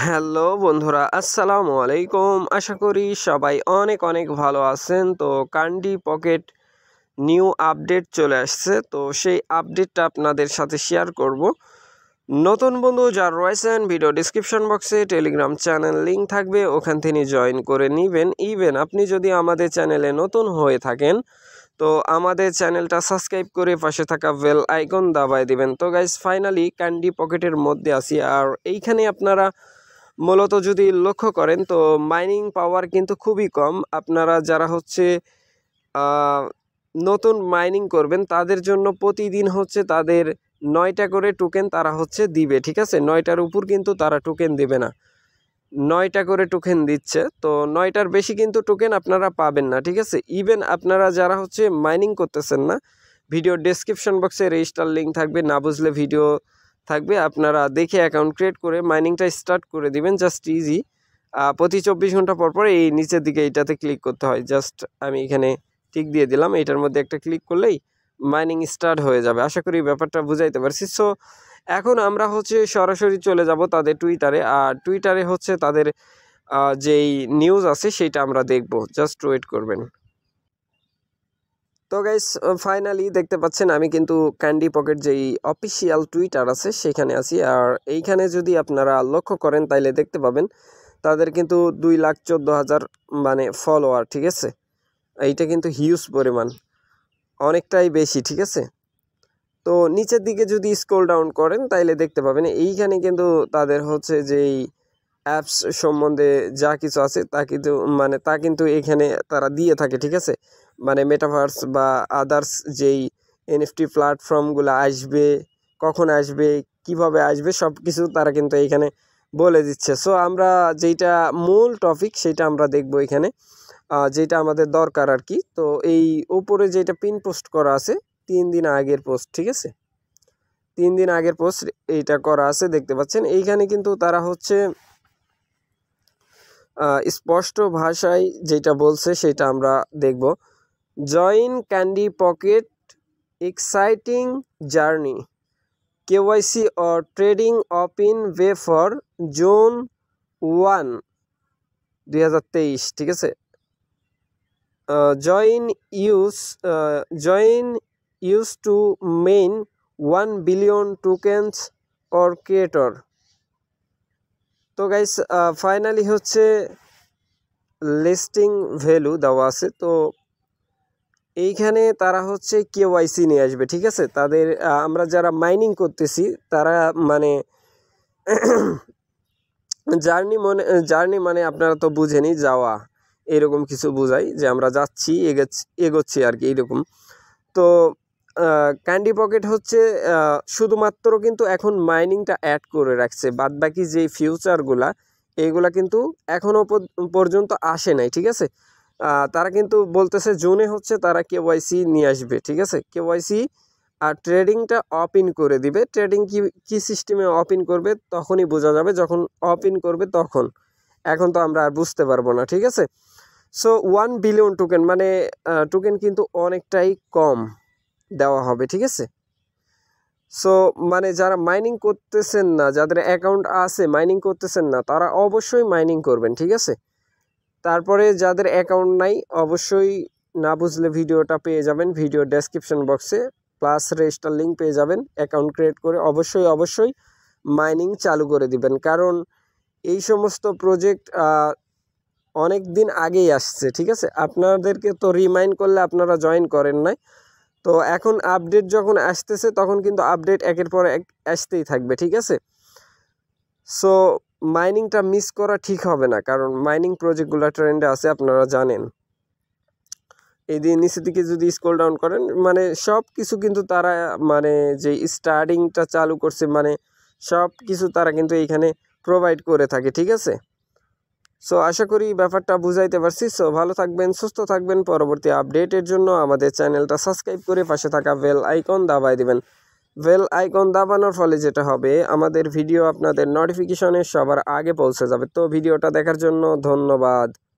Hello বন্ধুরা, আসসালামু আলাইকুম। আশা করি সবাই অনেক অনেক ভালো আছেন। তো ক্যান্ডি পকেট নিউ আপডেট চলে আসছে, তো সেই আপডেটটা আপনাদের সাথে শেয়ার করব। নতুন বন্ধু যারা রয়েছেন, ভিডিও ডিসক্রিপশন বক্সে টেলিগ্রাম চ্যানেল লিঙ্ক থাকবে, ওখান থেকে জয়েন করে নেবেন। ইভেন আপনি যদি আমাদের চ্যানেলে নতুন হয়ে থাকেন তো আমাদের চ্যানেলটা সাবস্ক্রাইব করে পাশে থাকা বেল আইকন দাবায় দিবেন। তো গাইজ, ফাইনালি ক্যান্ডি পকেটের মধ্যে আসি। আর এইখানে আপনারা মূলত যদি লক্ষ্য করেন তো মাইনিং পাওয়ার কিন্তু খুবই কম। আপনারা যারা হচ্ছে নতুন মাইনিং করবেন তাদের জন্য প্রতিদিন হচ্ছে তাদের 9টা করে টোকেন তারা হচ্ছে দিবে, ঠিক আছে? 9টার উপর কিন্তু তারা টোকেন দেবে না, 9টা করে টোকেন দিচ্ছে। তো 9টার বেশি কিন্তু টোকেন আপনারা পাবেন না, ঠিক আছে? ইভেন আপনারা যারা হচ্ছে মাইনিং করতেছেন না, ভিডিও ডেসক্রিপশন বক্সে রেজিস্টার লিঙ্ক থাকবে, না বুঝলে ভিডিও থাকবে, আপনারা দেখে অ্যাকাউন্ট ক্রিয়েট করে মাইনিংটা স্টার্ট করে দিবেন। জাস্ট ইজি, প্রতি 24 ঘন্টা পর পর এই নিচের দিকে এইটাতে ক্লিক করতে হয়। জাস্ট আমি এখানে টিক দিয়ে দিলাম, এটার মধ্যে একটা ক্লিক করলেই মাইনিং স্টার্ট হয়ে যাবে। আশা করি ব্যাপারটা বুঝাইতে পারছি। সো এখন আমরা হচ্ছে সরাসরি চলে যাব তাদের টুইটারে, আর টুইটারে হচ্ছে তাদের যেই নিউজ আছে সেটা আমরা দেখব। জাস্ট ওয়েট করবেন। তো গাইস, ফাইনালি দেখতে পাচ্ছেন আমি কিন্তু ক্যান্ডি পকেট যেই অফিসিয়াল টুইটার আছে সেখানে আছি। আর এইখানে যদি আপনারা লক্ষ্য করেন তাইলে দেখতে পাবেন তাদের কিন্তু 2,14,000 মানে ফলোয়ার, ঠিক আছে? এইটা কিন্তু হিউজ পরিমাণ, অনেকটাই বেশি, ঠিক আছে? তো নিচের দিকে যদি স্ক্রল ডাউন করেন তাইলে দেখতে পাবেন এইখানে কিন্তু তাদের হচ্ছে যেই অ্যাপস সম্বন্ধে যা কিছু আছে তা কিন্তু মানে তা কিন্তু এখানে তারা দিয়ে থাকে, ঠিক আছে? মানে মেটাভার্স বা আদার্স যেই এনএফটি প্ল্যাটফর্মগুলো আসবে, কখন আসবে, কিভাবে আসবে, সব কিছু তারা কিন্তু এইখানে বলে দিচ্ছে। সো আমরা যেইটা মূল টপিক সেটা আমরা দেখব এখানে, যেটা আমাদের দরকার আর কি। তো এই উপরে যেটা পিন পোস্ট করা আছে 3 দিন আগের পোস্ট, ঠিক আছে? 3 দিন আগের পোস্ট এইটা করা আছে, দেখতে পাচ্ছেন। এইখানে কিন্তু তারা হচ্ছে স্পষ্ট ভাষায় যেটা বলছে সেটা আমরা দেখব। Join candy pocket exciting journey, KYC or trading open way for June 1, 2023, ঠিক আছে? Join use to main 1 billion tokens or creator. তো গাইস, ফাইনালি হচ্ছে লিস্টিং ভ্যালু দেওয়া আছে। তো এইখানে তারা হচ্ছে KYC নিয়ে আসবে, ঠিক আছে? তাদের আমরা যারা মাইনিং করতেছি তারা মানে জার্নি মানে আপনারা তো বুঝেনি, যাওয়া এরকম কিছু বোঝাই, যে আমরা যাচ্ছি, এগোচ্ছি আর কি, এরকম। তো ক্যান্ডি পকেট হচ্ছে শুধুমাত্র কিন্তু এখন মাইনিংটা অ্যাড করে রাখছে, বাদ বাকি যেই ফিউচারগুলা এইগুলা কিন্তু এখনও পর্যন্ত আসে নাই, ঠিক আছে? তারা কিন্তু বলতেছে জুনে হচ্ছে তারা KYC নিয়ে আসবে, ঠিক আছে? KYC আর ট্রেডিংটা অপ ইন করে দিবে। ট্রেডিং কি সিস্টেমে অপ ইন করবে তখনই বোঝা যাবে, যখন অপ ইন করবে তখন, এখন তো আমরা আর বুঝতে পারবো না, ঠিক আছে? সো 1 বিলিয়ন টোকেন মানে টোকেন কিন্তু অনেকটাই কম দেওয়া হবে, ঠিক আছে? সো মানে যারা মাইনিং করতেছেন না, যাদের অ্যাকাউন্ট আছে মাইনিং করতেছেন না, তারা অবশ্যই মাইনিং করবেন, ঠিক আছে? তারপরে যাদের অ্যাকাউন্ট নাই অবশ্যই না বুঝলে ভিডিওটা পেয়ে যাবেন, ভিডিও ডেসক্রিপশন বক্সে প্লাস রেজিস্টার লিঙ্ক পেয়ে যাবেন। অ্যাকাউন্ট ক্রিয়েট করে অবশ্যই মাইনিং চালু করে দিবেন, কারণ এই সমস্ত প্রজেক্ট অনেক দিন আগেই আসছে, ঠিক আছে? আপনাদেরকে তো রিমাইন্ড করলে আপনারা জয়েন করেন নাই। তো এখন আপডেট যখন আসতেছে তখন কিন্তু আপডেট একের পর এক আসতেই থাকবে, ঠিক আছে? সো মাইনিংটা মিস করা ঠিক হবে না, কারণ মাইনিং প্রজেক্টগুলো ট্রেন্ডে আছে, আপনারা জানেন। এই দিয়ে নিচের দিকে যদি স্ক্রল ডাউন করেন মানে সব কিছু কিন্তু তারা মানে যে স্টার্টিংটা চালু করছে মানে সব কিছু তারা কিন্তু এইখানে প্রোভাইড করে থাকে, ঠিক আছে? সো আশা করি ব্যাপারটা বুঝাইতে পারছি। সো ভালো থাকবেন, সুস্থ থাকবেন। পরবর্তী আপডেটের জন্য আমাদের চ্যানেলটা সাবস্ক্রাইব করে পাশে থাকা বেল আইকন দাবায় দিবেন। বেল আইকন দাবানোর ফলে যেটা হবে, আমাদের ভিডিও আপনাদের নোটিফিকেশনে সবার আগে পৌঁছে যাবে। তো ভিডিওটা দেখার জন্য ধন্যবাদ।